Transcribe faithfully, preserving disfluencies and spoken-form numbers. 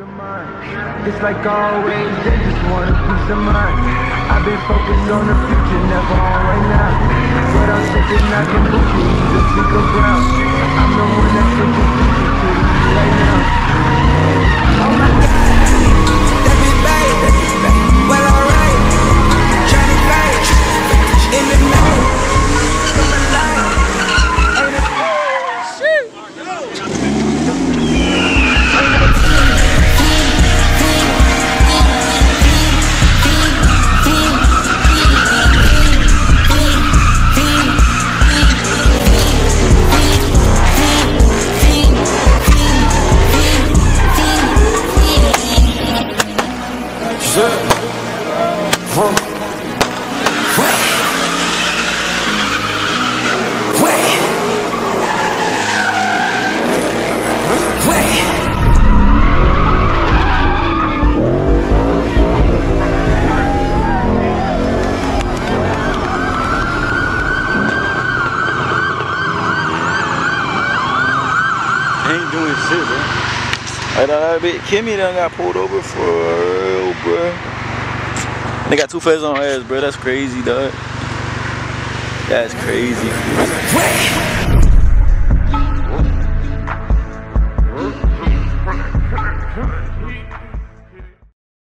of mind. It's like always, they just want a piece of mind. I've been focused on the future, never on right now. But I'm thinking I can move you to the bigger ground. I'm the one that's looking future to you right now. Oh my God, that be bad, that be bad. Well, alright, Johnny Bates in the night. Come alive, ain't it? Shoot. Kimmy done got pulled over for real, bruh. They got two feathers on her ass, bruh. That's crazy, dog. That's crazy.